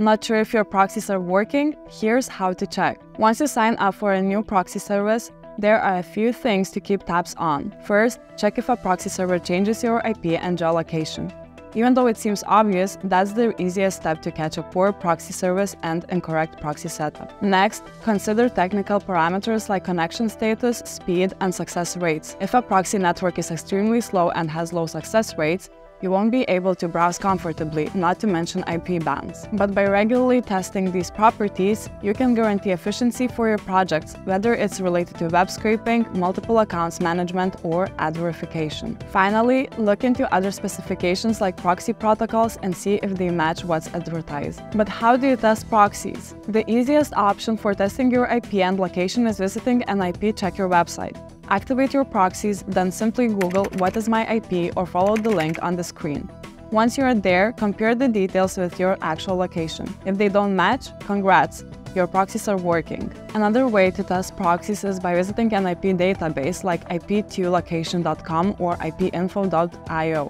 Not sure if your proxies are working? Here's how to check. Once you sign up for a new proxy service, there are a few things to keep tabs on. First, check if a proxy server changes your IP and geolocation. Even though it seems obvious, that's the easiest step to catch a poor proxy service and incorrect proxy setup. Next, consider technical parameters like connection status, speed, and success rates. If a proxy network is extremely slow and has low success rates, you won't be able to browse comfortably, not to mention IP bans. But by regularly testing these properties, you can guarantee efficiency for your projects, whether it's related to web scraping, multiple accounts management, or ad verification. Finally, look into other specifications like proxy protocols and see if they match what's advertised. But how do you test proxies? The easiest option for testing your IP and location is visiting an IP checker website. Activate your proxies, then simply Google "What is my IP?" or follow the link on the screen. Once you're there, compare the details with your actual location. If they don't match, congrats, your proxies are working. Another way to test proxies is by visiting an IP database like ip2location.com or ipinfo.io.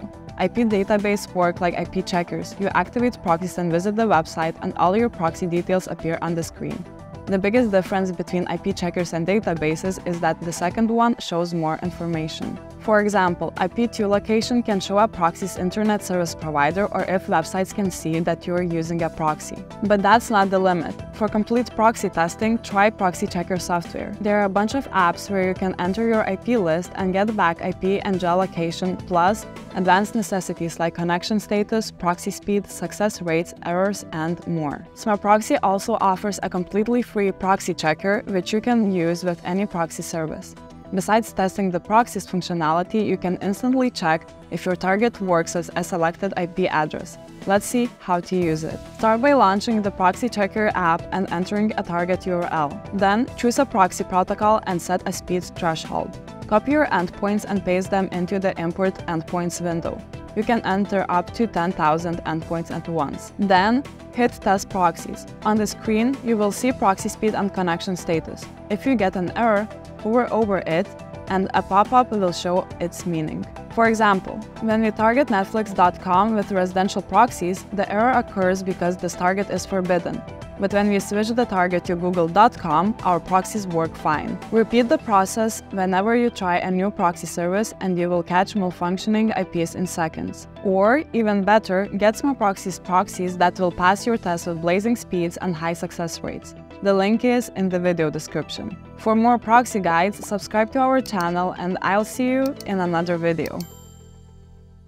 IP databases work like IP checkers. You activate proxies and visit the website, and all your proxy details appear on the screen. The biggest difference between IP checkers and databases is that the second one shows more information. For example, ip2location can show a proxy's internet service provider or if websites can see that you are using a proxy. But that's not the limit. For complete proxy testing, try Proxy Checker software. There are a bunch of apps where you can enter your IP list and get back IP and geolocation, plus advanced necessities like connection status, proxy speed, success rates, errors, and more. Smartproxy also offers a completely free proxy checker, which you can use with any proxy service. Besides testing the proxy's functionality, you can instantly check if your target works with a selected IP address. Let's see how to use it. Start by launching the Proxy Checker app and entering a target URL. Then, choose a proxy protocol and set a speed threshold. Copy your endpoints and paste them into the Import Endpoints window. You can enter up to 10,000 endpoints at once. Then, hit Test Proxies. On the screen, you will see proxy speed and connection status. If you get an error, hover over it, and a pop-up will show its meaning. For example, when we target Netflix.com with residential proxies, the error occurs because this target is forbidden. But when we switch the target to Google.com, our proxies work fine. Repeat the process whenever you try a new proxy service, and you will catch malfunctioning IPs in seconds. Or, even better, get Smartproxy's proxies that will pass your test with blazing speeds and high success rates. The link is in the video description. For more proxy guides, subscribe to our channel, and I'll see you in another video.